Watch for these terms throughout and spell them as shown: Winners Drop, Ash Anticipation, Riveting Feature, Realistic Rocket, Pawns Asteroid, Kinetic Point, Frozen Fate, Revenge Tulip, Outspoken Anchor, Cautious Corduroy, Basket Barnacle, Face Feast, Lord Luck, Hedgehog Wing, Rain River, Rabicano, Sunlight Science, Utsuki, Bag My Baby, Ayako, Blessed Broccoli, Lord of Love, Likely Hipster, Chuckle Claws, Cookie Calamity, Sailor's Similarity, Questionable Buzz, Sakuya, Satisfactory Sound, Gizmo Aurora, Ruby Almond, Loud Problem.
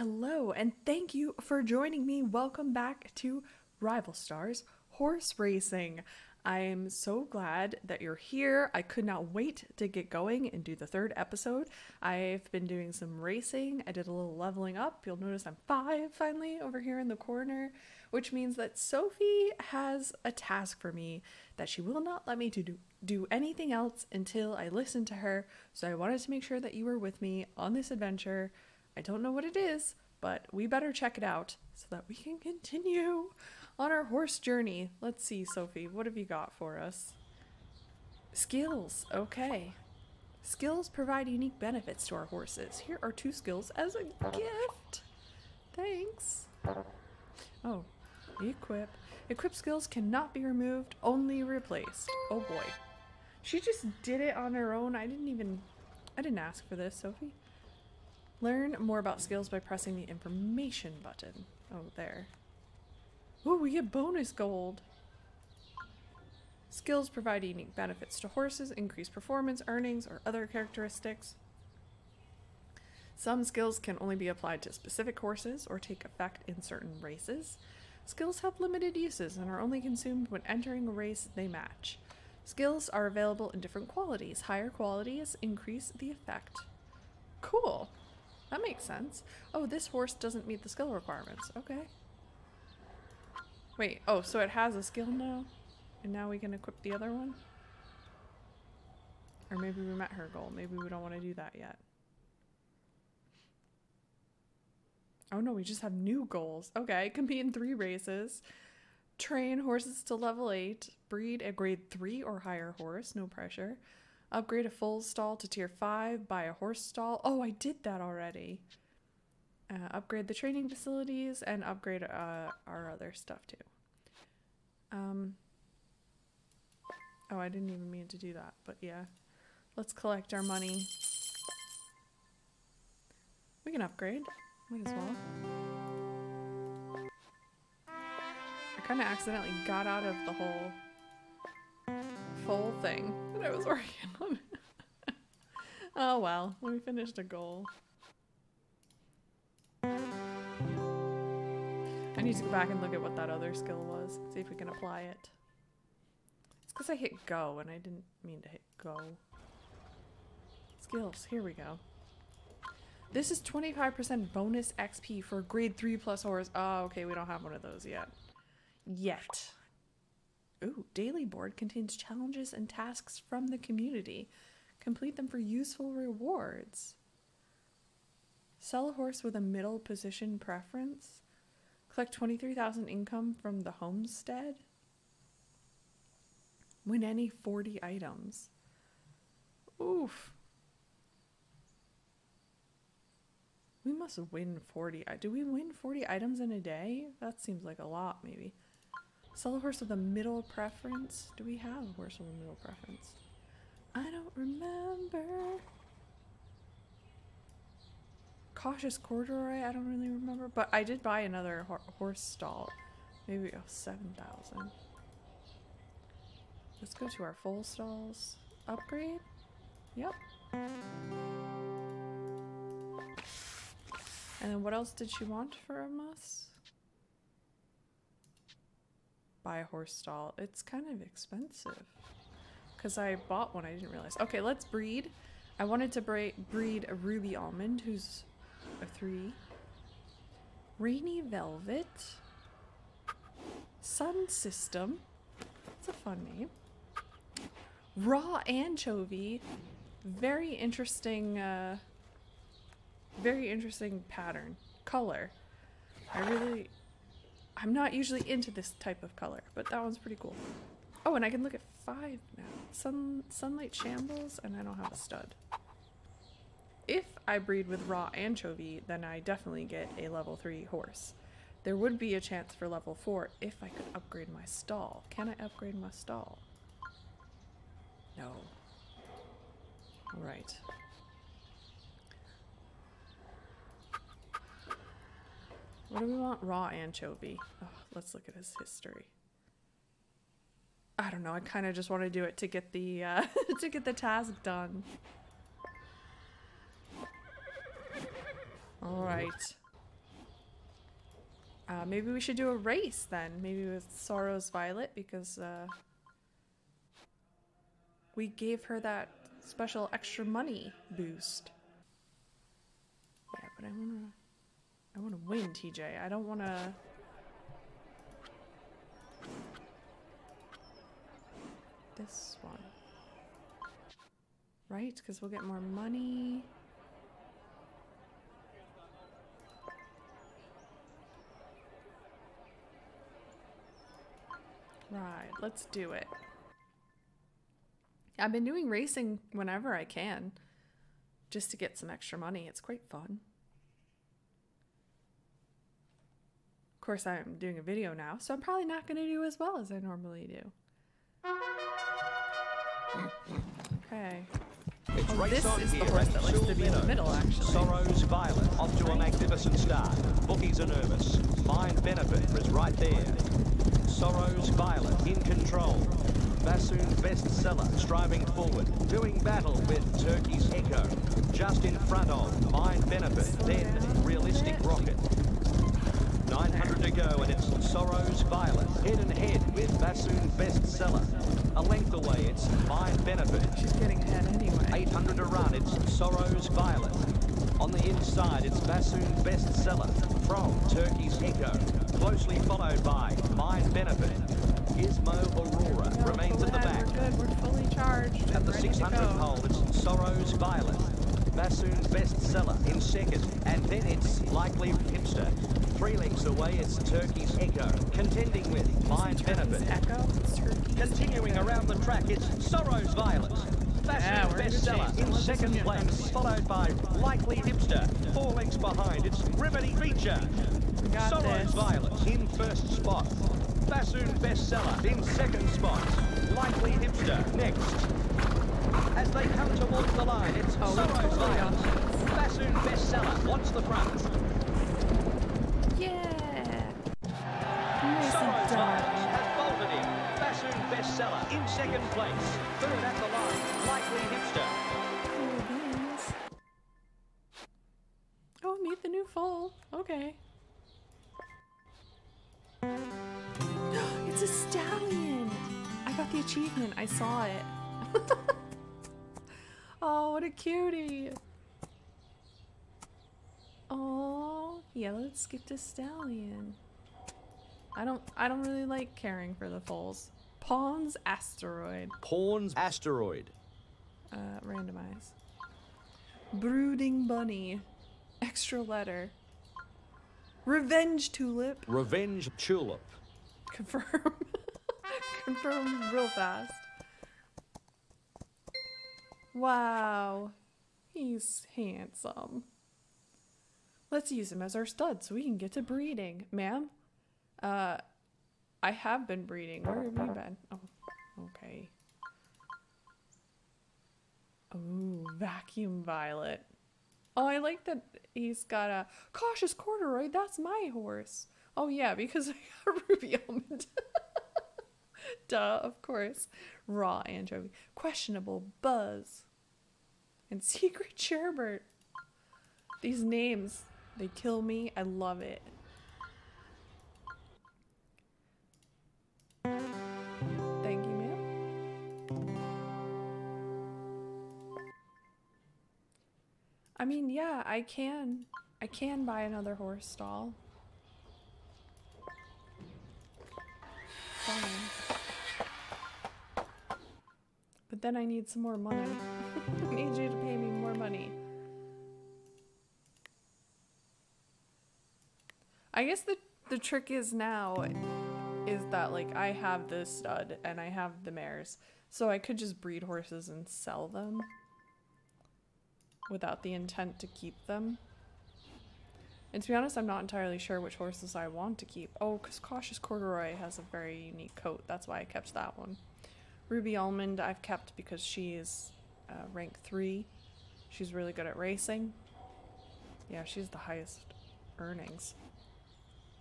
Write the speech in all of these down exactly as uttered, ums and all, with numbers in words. Hello, and thank you for joining me. Welcome back to Rival Stars Horse Racing. I am so glad that you're here. I could not wait to get going and do the third episode. I've been doing some racing. I did a little leveling up. You'll notice I'm five finally over here in the corner, which means that Sophie has a task for me that she will not let me to do, do anything else until I listen to her. So I wanted to make sure that you were with me on this adventure. I don't know what it is, but we better check it out so that we can continue on our horse journey. Let's see, Sophie, what have you got for us? Skills, okay. Skills provide unique benefits to our horses. Here are two skills as a gift. Thanks. Oh, equip. Equip skills cannot be removed, only replaced. Oh boy. She just did it on her own. I didn't even, I didn't ask for this, Sophie. Learn more about skills by pressing the information button. Oh, there. Ooh, we get bonus gold! Skills provide unique benefits to horses, increase performance, earnings, or other characteristics. Some skills can only be applied to specific horses or take effect in certain races. Skills have limited uses and are only consumed when entering a race they match. Skills are available in different qualities. Higher qualities increase the effect. Cool! That makes sense. Oh, this horse doesn't meet the skill requirements. Okay. Wait, oh, so it has a skill now? And now we can equip the other one? Or maybe we met her goal. Maybe we don't want to do that yet. Oh no, we just have new goals. Okay, compete in three races. Train horses to level eight. Breed a grade three or higher horse. No pressure. Upgrade a full stall to tier five, buy a horse stall. Oh, I did that already. Uh, upgrade the training facilities and upgrade uh, our other stuff too. Um, oh, I didn't even mean to do that, but yeah. Let's collect our money. We can upgrade. Might as well. I kind of accidentally got out of the whole... whole thing that I was working on. Oh well, we finished a goal. I need to go back and look at what that other skill was, see if we can apply it. It's because I hit go and I didn't mean to hit go. Skills, here we go. This is twenty-five percent bonus X P for grade three plus horse. Oh, okay, we don't have one of those yet. Yet. Ooh, daily board contains challenges and tasks from the community. Complete them for useful rewards. Sell a horse with a middle position preference. Collect twenty-three thousand income from the homestead. Win any forty items. Oof. We must win forty. Do we win forty items in a day? That seems like a lot, maybe. Sell a horse with a middle preference? Do we have a horse with a middle preference? I don't remember. Cautious Corduroy, I don't really remember. But I did buy another ho horse stall. Maybe, oh, seven thousand. Let's go to our full stalls. Upgrade? Yep. And then what else did she want from us? Buy a horse stall. It's kind of expensive because I bought one. I didn't realize. Okay, let's breed. I wanted to breed a Ruby Almond, who's a three. Rainy Velvet. Sun System. It's a fun name. Raw Anchovy. Very interesting. Uh, very interesting pattern. Color. I really. I'm not usually into this type of color, but that one's pretty cool. Oh, and I can look at five now. Sun, Sunlight Shambles, and I don't have a stud. If I breed with Raw Anchovy, then I definitely get a level three horse. There would be a chance for level four if I could upgrade my stall. Can I upgrade my stall? No. All right. What do we want? Raw Anchovy. Oh, let's look at his history. I don't know. I kind of just want to do it to get the uh, to get the task done. All right. Uh, maybe we should do a race then. Maybe with Sorrows Violet, because uh, we gave her that special extra money boost. Yeah, but I wanna, I wanna win, T J. I don't wanna. This one. Right? Because we'll get more money. Right, let's do it. I've been doing racing whenever I can, just to get some extra money. It's quite fun. Of course, I'm doing a video now, so I'm probably not going to do as well as I normally do. Okay. It's oh, race this on is here the horse that likes to be in the middle, actually. Sorrows Violet, off to a magnificent start. Bookies are nervous. Mind Benefit is right there. Sorrows Violet in control. Bassoon Best Seller striving forward, doing battle with Turkey's Echo. Just in front of Mind Benefit, then Realistic Rocket. nine hundred to go, and it's Sorrows Violet head and head with Bassoon Best Seller. A length away, it's Mind Benefit. She's getting ahead anyway. eight hundred to run, it's Sorrows Violet. On the inside, it's Bassoon Best Seller from Turkey's Echo, closely followed by Mind Benefit. Gizmo Aurora no, remains at the back. We're good, we're fully charged. At the six hundred pole, it's Sorrows Violet. Bassoon Best Seller in second, and then it's Likely Hipster. Three lengths away, it's Turkey's Echo, contending with Mind Benefit. Echo? Continuing around the track, it's Sorrows Violet. Bassoon yeah, Best Seller in second place, followed by Likely Hipster. Four lengths behind, it's Riveting Feature. Sorrows Violet in first spot. Bassoon Best Seller in second spot. Likely Hipster next. As they come towards the line, it's oh, Sorrows Violet. Bassoon Best Seller wants the front. Seller in second place, third at the line, Likely Hipster. Oh, meet the new foal. Okay. It's a stallion. I got the achievement. I saw it. Oh, what a cutie. Oh, yeah. Let's skip the stallion. I don't. I don't really like caring for the foals. Pawns Asteroid. Pawns Asteroid. Uh, randomize. Brooding Bunny. Extra letter. Revenge Tulip. Revenge Tulip. Confirm. Confirm real fast. Wow. He's handsome. Let's use him as our stud so we can get to breeding. Ma'am? Uh... I have been breeding. Where have you been? Oh, okay. Ooh, Vacuum Violet. Oh, I like that he's got a Cautious Corduroy. That's my horse. Oh, yeah, because I got Ruby Almond. Duh, of course. Raw Anchovy. Questionable Buzz. And Secret Sherbert. These names, they kill me. I love it. Thank you, ma'am. I mean, yeah, I can. I can buy another horse stall. Fine. But then I need some more money. I need you to pay me more money. I guess the, the trick is now... is that like I have this stud and I have the mares, so I could just breed horses and sell them without the intent to keep them. And to be honest, I'm not entirely sure which horses I want to keep. Oh, because Cautious Corduroy has a very unique coat. That's why I kept that one. Ruby Almond I've kept because she is uh, rank three. She's really good at racing. Yeah, she's the highest earnings.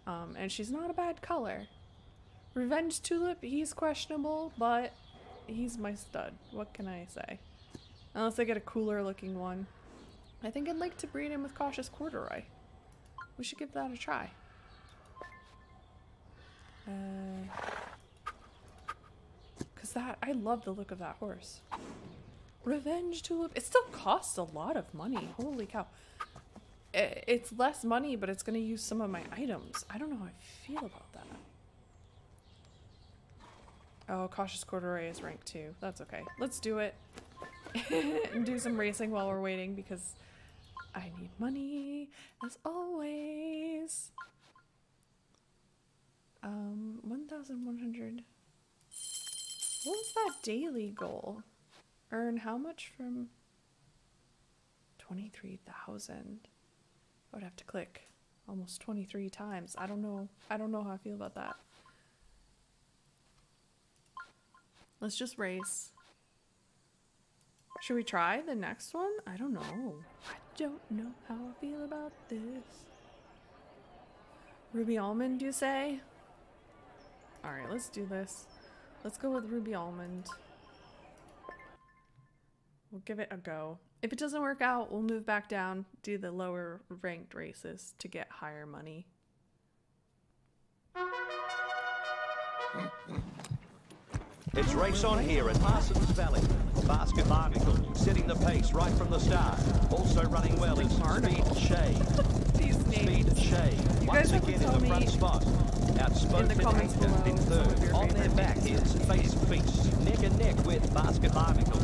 Um, and she's not a bad color. Revenge Tulip, he's questionable, but he's my stud. What can I say? Unless I get a cooler looking one. I think I'd like to breed him with Cautious Corduroy. We should give that a try. Because uh, that, I love the look of that horse. Revenge Tulip. It still costs a lot of money. Holy cow. It's less money, but it's going to use some of my items. I don't know how I feel about that. Oh, Cautious Corduroy is rank two. That's okay. Let's do it. And do some racing while we're waiting, because I need money, as always. Um, one thousand one hundred. What was that daily goal? Earn how much from... twenty-three thousand. I would have to click almost twenty-three times. I don't know. I don't know how I feel about that. Let's just race. Should we try the next one? I don't know. I don't know how I feel about this. Ruby Almond, you say? All right, let's do this. Let's go with Ruby Almond. We'll give it a go. If it doesn't work out, we'll move back down, do the lower ranked races to get higher money. It's race on here at Parsons Valley. Basket Barnacle setting the pace right from the start. Also running well is Speed Shade. Speed Shade once again in the front spot. Outspoken Anchor in third. On their back is Face Feast. Neck and neck with Basket Barnacle.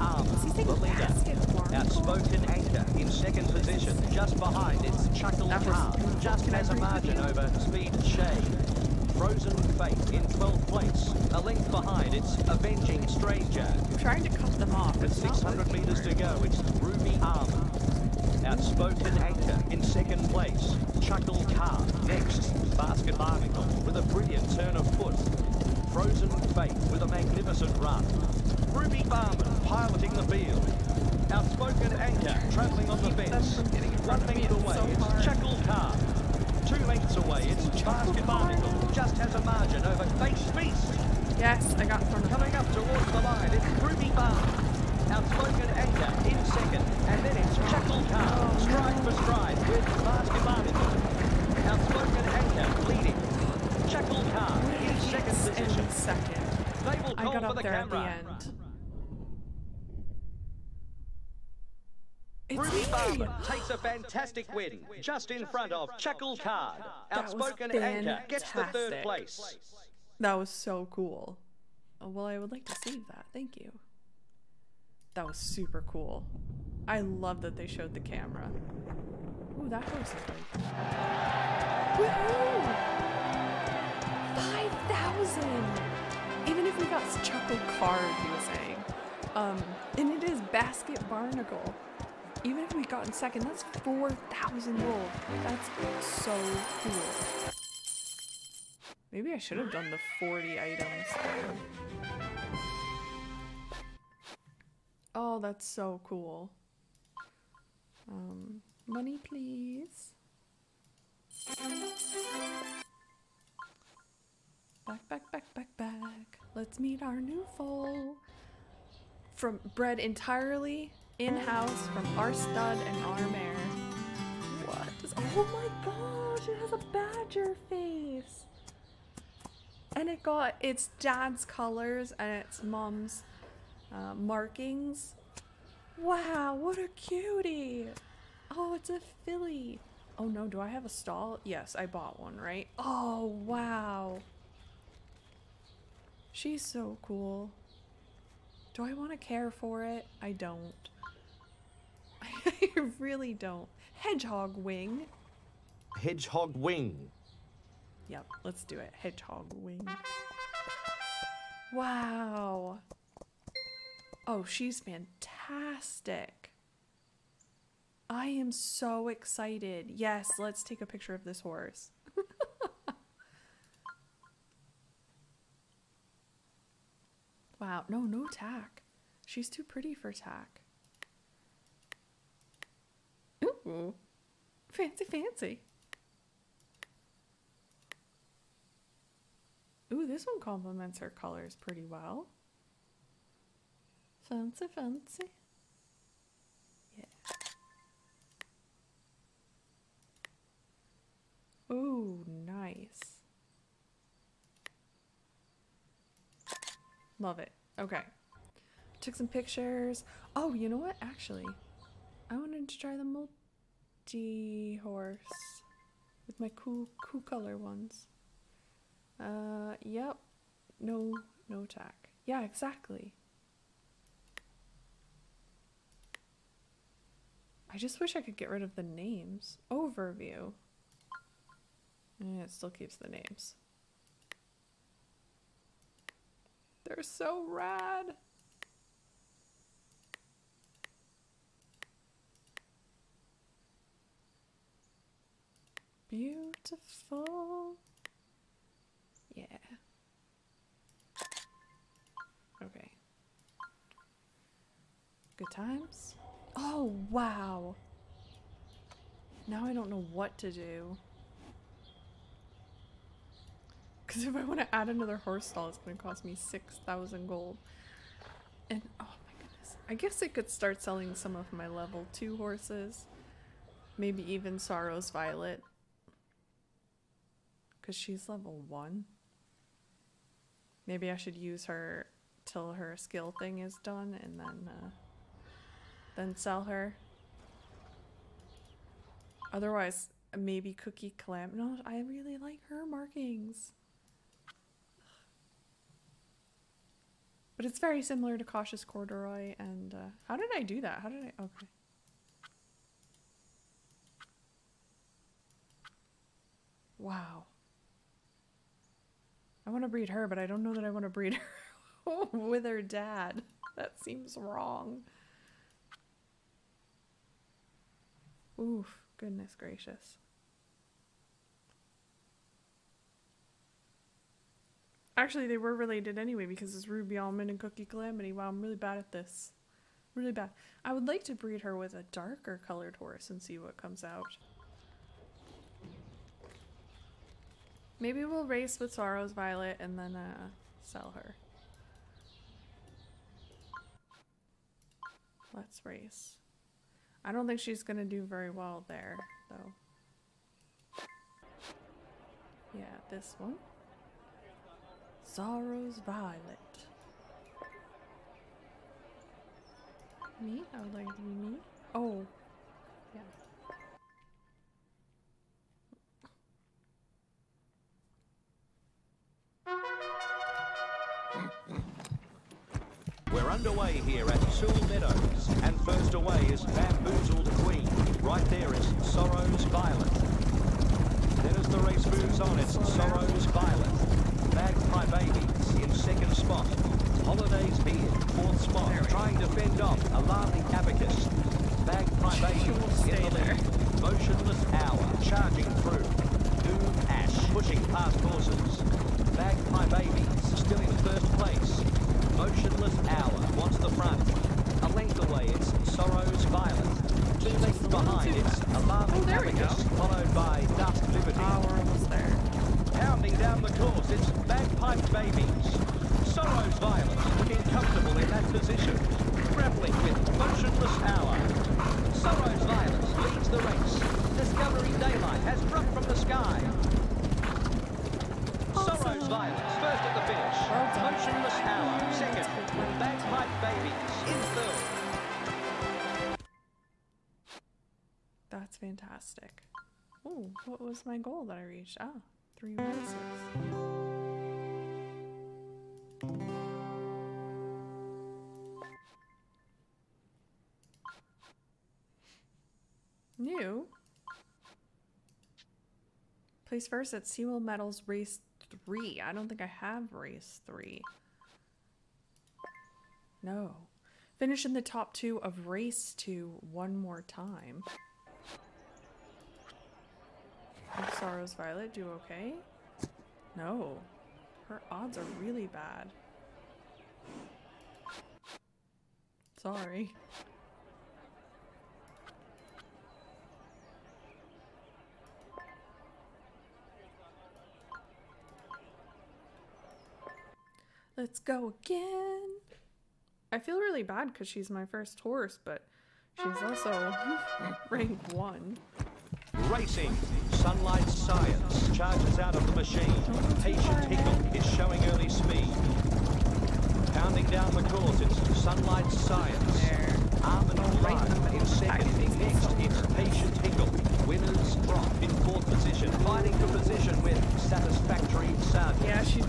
Outspoken Anchor in second position, just behind is Chuckle Claws, just has a margin over Speed Shade. Frozen Fate in twelfth place, a length behind it's Avenging Stranger. I'm trying to cut them off. With six hundred meters to go, it's Ruby Almond. Outspoken Anchor in second place, Chuckle Claws next, Basket Barnacle with a brilliant turn of foot. Frozen Fate with a magnificent run. Ruby Almond piloting the field. Outspoken Anchor travelling on the fence. One metre away, it's Chuckle Car. Two lengths away, it's Basket Barnacle. Just has a margin over Face Feast. Yes, I got from coming up towards the line, it's Ruby Almond. Outspoken Anchor in second, and then it's Chuckle Car. Stride for stride with Basket Barnacle. Outspoken Anchor leading. Chuckle Car in second position. Second. They will call I got up for the there camera. At the end. Ruby Almond takes a fantastic win, just in front of Chuckle Card. Outspoken Anchor gets the third place. That was so cool. Oh, well, I would like to save that. Thank you. That was super cool. I love that they showed the camera. Ooh, that horse is like... Woohoo! five thousand! Even if we got Chuckle Card, he was saying. Um, and it is Basket Barnacle. Even if we got in second, that's four thousand gold. That's so cool. Maybe I should have done the forty items. Oh, that's so cool. Um, money, please. Back, back, back, back, back. Let's meet our new foal. From bred entirely in-house from our stud and our mare. What is, oh my gosh, it has a badger face. And it got its dad's colors and its mom's uh, markings. Wow, what a cutie. Oh, it's a filly. Oh no, do I have a stall? Yes, I bought one, right? Oh, wow. She's so cool. Do I want to care for it? I don't. I really don't. Hedgehog Wing. Hedgehog Wing. Yep, let's do it. Hedgehog Wing. Wow. Oh, she's fantastic. I am so excited. Yes, let's take a picture of this horse. Wow, no, no tack. She's too pretty for tack. Ooh, fancy, fancy. Ooh, this one complements her colors pretty well. Fancy, fancy. Yeah. Ooh, nice. Love it. Okay. Took some pictures. Oh, you know what? Actually, I wanted to try the multi-horse with my cool, cool color ones. Uh, yep. No, no tack. Yeah, exactly. I just wish I could get rid of the names. Overview. And it still keeps the names. They're so rad. Beautiful. Yeah. Okay. Good times. Oh, wow. Now I don't know what to do. Because if I want to add another horse stall, it's going to cost me six thousand gold. And, oh my goodness. I guess I could start selling some of my level two horses. Maybe even Sorrows Violet. Because she's level one. Maybe I should use her till her skill thing is done and then uh, then sell her. Otherwise, maybe Cookie Calamity. No, I really like her markings. But it's very similar to Cautious Corduroy and... Uh, how did I do that? How did I... Okay. Wow. I want to breed her, but I don't know that I want to breed her with her dad. That seems wrong. Oof, goodness gracious. Actually, they were related anyway because it's Ruby Almond and Cookie Calamity. Wow, I'm really bad at this. Really bad. I would like to breed her with a darker colored horse and see what comes out. Maybe we'll race with Sorrows Violet and then uh, sell her. Let's race. I don't think she's gonna do very well there, though. Yeah, this one. Sorrows Violet. Me? I would like to be me. Oh, yeah. We're underway here at Sewell Meadows, and first away is Bamboozled Queen. Right there is Sorrows Violet. Then as the race moves on, it's Sorrows Violet. Bag My Baby in second spot. Holidays Beard, fourth spot. Trying to fend off Alarming Abacus. Bag My Baby in the lead. Motionless Hour, charging through. Doom Ash, pushing past horses. Bag My Baby still in first place. Motionless Hour wants the front. A length away, it's Sorrows Violet. Two lengths behind, it's Alarming Abacus, followed by Dust Liberty. Oh, we're almost there. Pounding down the course, it's Bagpipe Babies. Sorrows Violet looking comfortable in that position. Grappling with Motionless Hour. Sorrows Violet leads the race. Discovery Daylight has dropped from the sky. Sorrows Violet first at the finish. Motionless Hour second. Bagpipe Babies in third. That's fantastic. Oh, what was my goal that I reached? Ah, three races. New. Place first at Sewell Meadows Race three. I don't think I have race three. No. Finish in the top two of race two one more time. Will Sorrows Violet do okay? No. Her odds are really bad. Sorry. Let's go again. I feel really bad because she's my first horse, but she's also rank one. Racing. Sunlight Science charges out of the machine. Patient Higgle is showing early speed. Pounding down the cause, it's Sunlight Science. There. Almond Alive in second. Next, it's Patient Higgle. Winners drop in fourth position. Fighting for position with Satisfactory Sound. Yeah, she's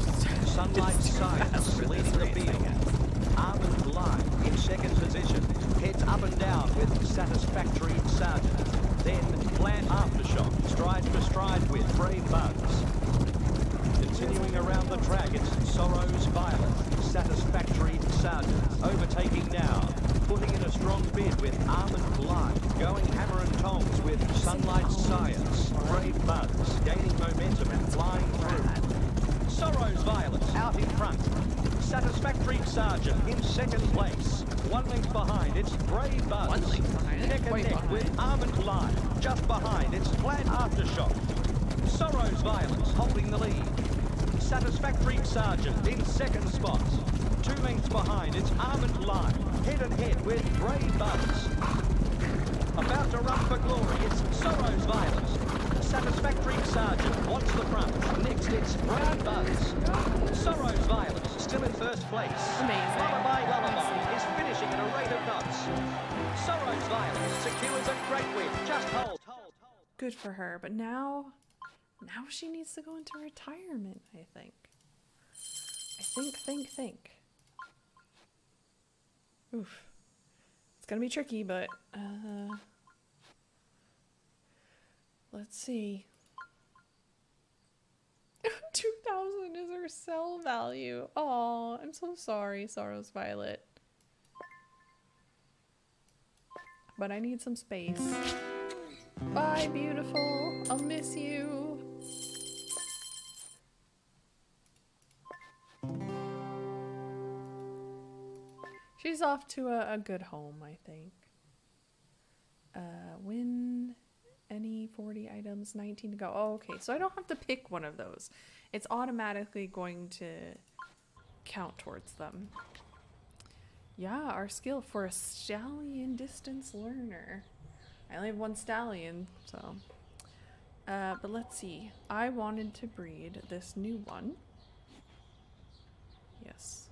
Sunlight Science leading the field. Almond Alive in second position. Heads up and down with Satisfactory Sound. Then Plan Aftershock. Stride for stride with Brave Bugs. Continuing around the track, it's Sorrows Violet, Satisfactory Sergeant, overtaking now, putting in a strong bid with Almond Light, going hammer and tongs with Sunlight Science, Brave Bugs, gaining momentum and flying through. Sorrows Violet out in front, Satisfactory Sergeant in second place, one length behind, it's Brave Bugs, neck and neck with Almond Light, just behind, it's Plan Aftershock, Sorrows Violet holding the lead. Satisfactory Sergeant in second spot. Two lengths behind, it's Almond Live, head and head with Brave Bugs. About to run for glory, it's Sorrows Violet. Satisfactory Sergeant wants the front. Next, it's Brave Bugs. Sorrows Violet still in first place. Amazing. Lullaby Lullaby is finishing at a rate of knots. Sorrows Violet secures a great win. Just hold, hold, hold. Good for her, but now... Now she needs to go into retirement, I think. I think, think, think. Oof. It's gonna be tricky, but, uh... let's see. two thousand is her sell value. Aw, I'm so sorry, Sorrows Violet. But I need some space. Bye, beautiful. I'll miss you. She's off to a, a good home, I think. Uh, win any forty items, nineteen to go. Oh, okay, so I don't have to pick one of those. It's automatically going to count towards them. Yeah, our skill for a stallion distance learner. I only have one stallion, so. Uh, but let's see. I wanted to breed this new one. Yes.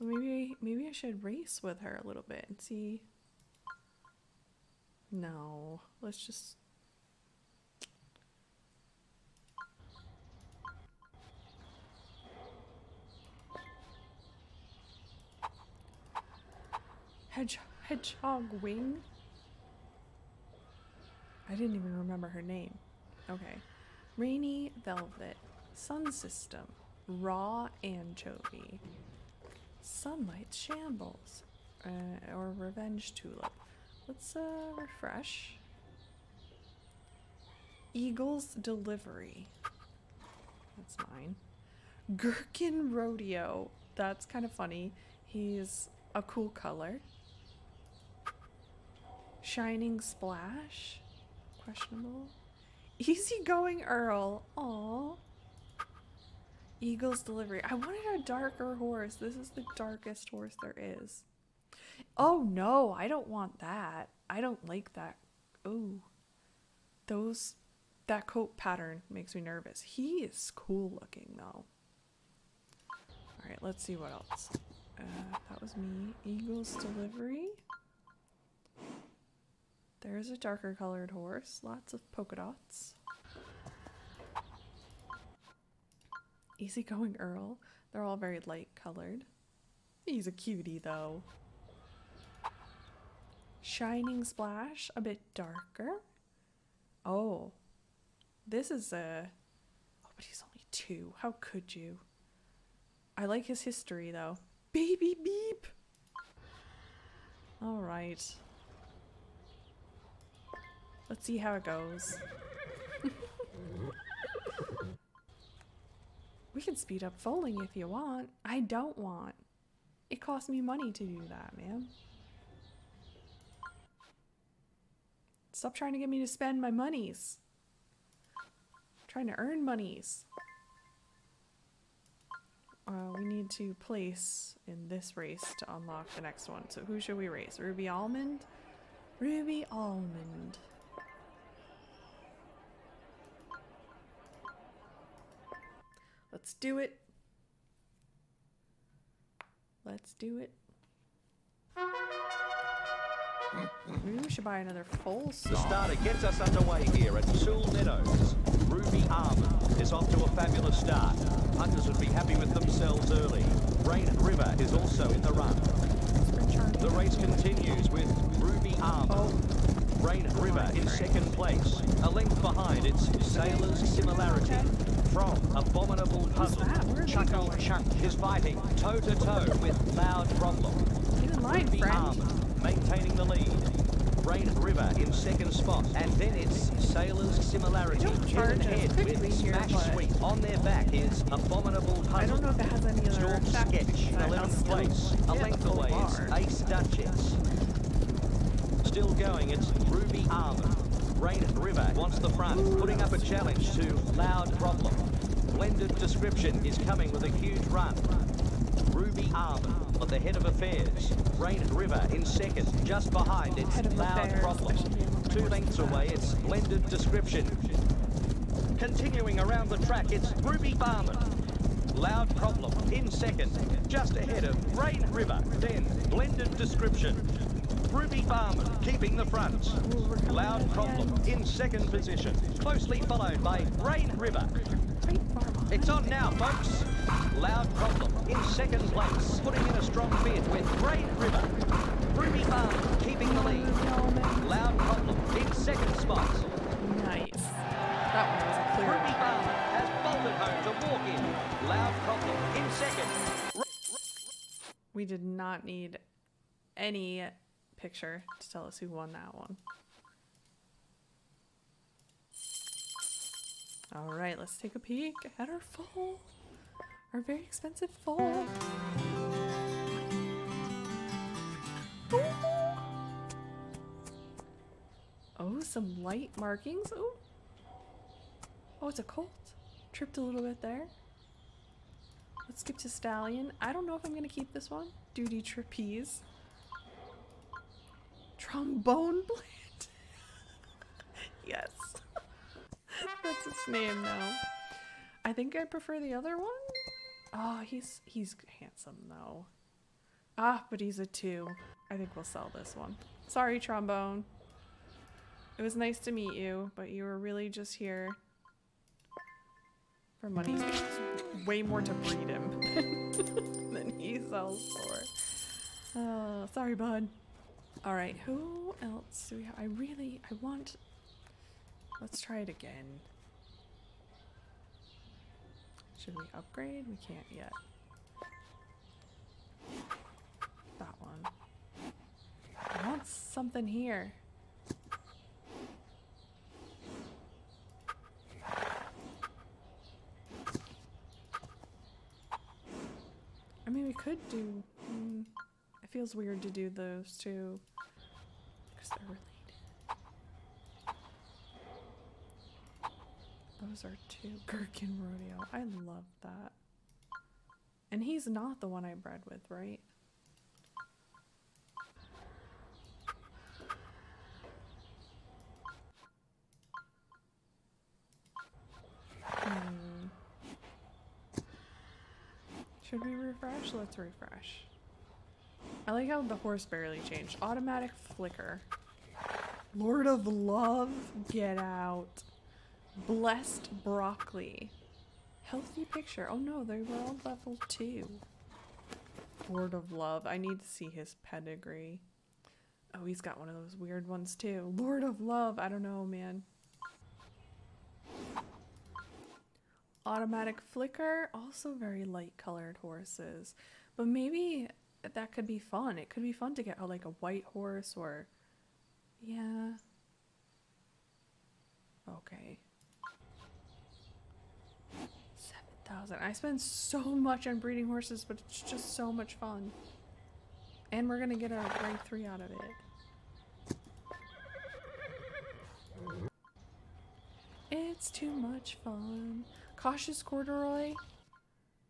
But maybe, maybe I should race with her a little bit and see. No, let's just. Hedge, Hedgehog Wing? I didn't even remember her name. Okay. Rainy Velvet. Sun System. Raw Anchovy. Sunlight Shambles, uh, or Revenge Tulip. Let's uh, refresh. Eagle's Delivery. That's mine. Gherkin Rodeo. That's kind of funny. He's a cool color. Shining Splash. Questionable. Easygoing Earl. Aww. Eagle's Delivery. I wanted a darker horse. This is the darkest horse there is. Oh no, I don't want that. I don't like that. Ooh. Those, that coat pattern makes me nervous. He is cool looking though. All right, let's see what else. Uh, that was me. Eagle's Delivery. There's a darker colored horse. Lots of polka dots. Easygoing Earl. They're all very light colored. He's a cutie though. Shining Splash, a bit darker. Oh, this is a, oh, but he's only two. How could you? I like his history though. Baby Beep. All right. Let's see how it goes. We can speed up foaling if you want. I don't want. It cost me money to do that, man. Stop trying to get me to spend my monies. I'm trying to earn monies. Uh, we need to place in this race to unlock the next one. So who should we race? Ruby Almond? Ruby Almond. Let's do it. Let's do it. Maybe we should buy another full song. The starter gets us underway here at Sewell Meadows. Ruby Almond is off to a fabulous start. Hunters would be happy with themselves early. Rain River is also in the run. The race continues with Ruby Almond. Oh. Rain River in second place. A length behind, it's Sailor's Similarity. From Abominable Puzzle, Chuckle Chuck is fighting toe-to-toe -to -toe with Loud Problem. Get in line, Ruby Almond maintaining the lead. Rain River in second spot. And then it's Sailor's Similarity. Turn ahead with Smash Sweep. On their back is Abominable Puzzle. I don't know if it has any other sketch. eleventh place. A length away is Ace Duchess. Still going, it's Ruby Almond. Rain River wants the front, putting up a challenge to Loud Problem. Blended Description is coming with a huge run. Ruby Almond at the head of affairs. Rain River in second, just behind it's Loud Problem. Two lengths away, it's Blended Description. Continuing around the track, it's Ruby Almond. Loud Problem in second, just ahead of Rain River, then Blended Description. Ruby Almond keeping the front. Ooh, Loud Problem in second position, closely followed by Rain River. It's on now, folks. Loud Problem in second place, putting in a strong bid with Rain River. Ruby Almond keeping the lead. Loud Problem in second spot. Nice. That one was a clear. Ruby Almond has bolted home to walk in. Loud Problem in second. We did not need any picture to tell us who won that one. All right, let's take a peek at our foal, our very expensive foal. Oh, some light markings. Oh, oh, it's a colt. Tripped a little bit there. Let's skip to stallion. I don't know if I'm gonna keep this one. Duty trapeze. Trombone Blade. Yes. That's its name now. I think I prefer the other one. Oh, he's he's handsome though. Ah, but he's a two. I think we'll sell this one. Sorry, Trombone. It was nice to meet you, but you were really just here for money. Way more to breed him than, than he sells for. Oh, sorry, bud. All right, who else do we have? I really, I want, let's try it again. Should we upgrade? We can't yet. That one. I want something here. I mean, we could do, um, it feels weird to do those two. They're related. Those are two. Gherkin Rodeo. I love that. And he's not the one I bred with, right? Hmm. Should we refresh? Let's refresh. I like how the horse barely changed. Automatic flicker. Lord of Love, get out. Blessed Broccoli. Healthy picture. Oh no, they were all level two. Lord of Love. I need to see his pedigree. Oh, he's got one of those weird ones too. Lord of Love. I don't know, man. Automatic flicker. Also very light colored horses. But maybe that could be fun. It could be fun to get oh, like a white horse or yeah. Okay. seven thousand. I spend so much on breeding horses, but it's just so much fun. And we're going to get our grade three out of it. It's too much fun. Cautious Corduroy.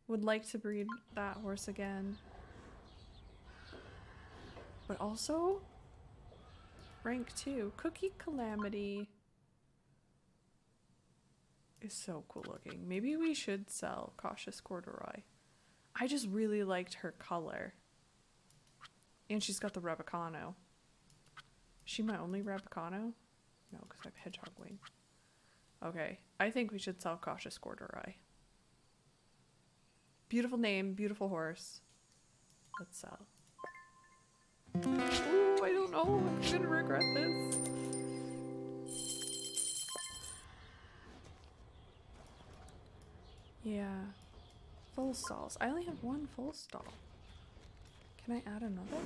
Would like to breed that horse again. But also, rank two, Cookie Calamity. is so cool looking. Maybe we should sell Cautious Corduroy. I just really liked her color. And she's got the Rabicano. Is she my only Rabicano? No, because I have Hedgehog Wing. Okay, I think we should sell Cautious Corduroy. Beautiful name, beautiful horse. Let's sell. Ooh, I don't know. I'm gonna regret this. Yeah. Full stalls. I only have one full stall. Can I add another?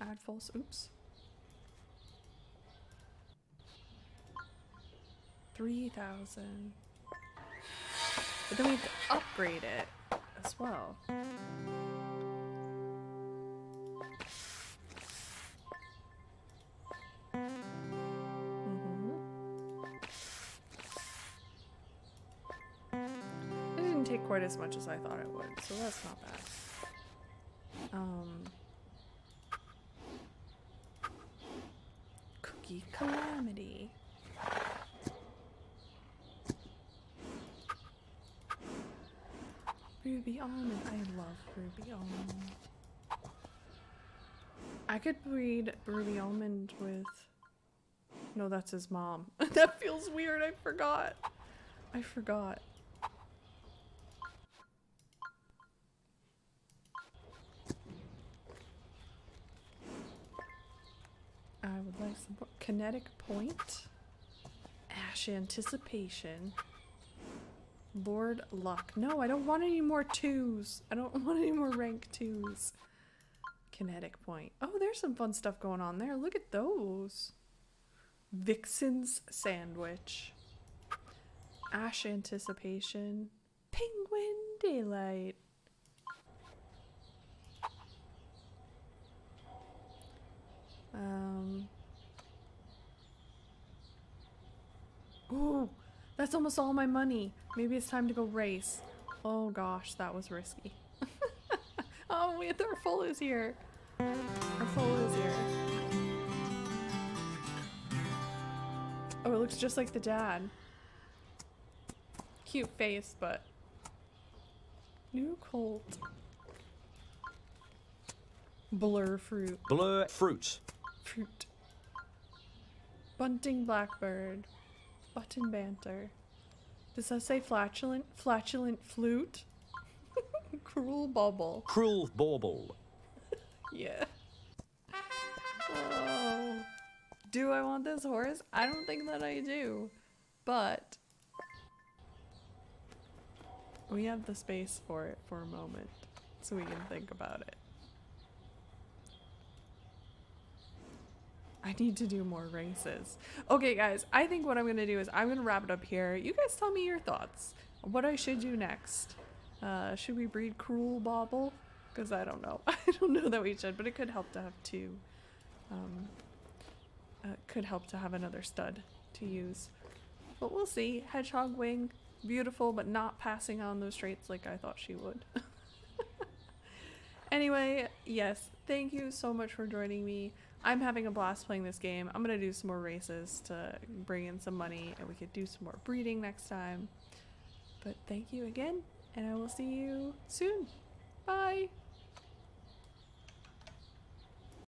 Add full. Oops. three thousand. But then we have to upgrade it as well. Quite as much as I thought it would, so that's not bad. Um, Cookie Calamity. Ruby Almond. I love Ruby Almond. I could breed Ruby Almond with... No, that's his mom. That feels weird. I forgot. I forgot. I would like some Kinetic Point, Ash Anticipation, Lord Luck. No, I don't want any more twos. I don't want any more rank twos. Kinetic Point. Oh, there's some fun stuff going on there. Look at those. Vixen's Sandwich, Ash Anticipation, Penguin Daylight. Um. Ooh, that's almost all my money. Maybe it's time to go race. Oh gosh, that was risky. Oh wait, our full is here. Our full is here. Oh, it looks just like the dad. Cute face, but new colt. Blur fruit. Blur fruit. Fruit. Bunting Blackbird. Button Banter. Does that say flatulent? Flatulent Flute? Cruel Bubble. Cruel Bauble. Yeah. Oh. Do I want this horse? I don't think that I do. But we have the space for it for a moment. So we can think about it. I need to do more races. Okay guys, I think what I'm gonna do is I'm gonna wrap it up here. You guys tell me your thoughts. What I should do next. Uh, should we breed Cruel Bauble? Because I don't know. I don't know that we should, but it could help to have two. Um, uh, could help to have another stud to use. But we'll see. Hedgehog Wing, beautiful, but not passing on those traits like I thought she would. Anyway, yes, thank you so much for joining me. I'm having a blast playing this game. I'm going to do some more races to bring in some money, and we could do some more breeding next time. But thank you again, and I will see you soon. Bye!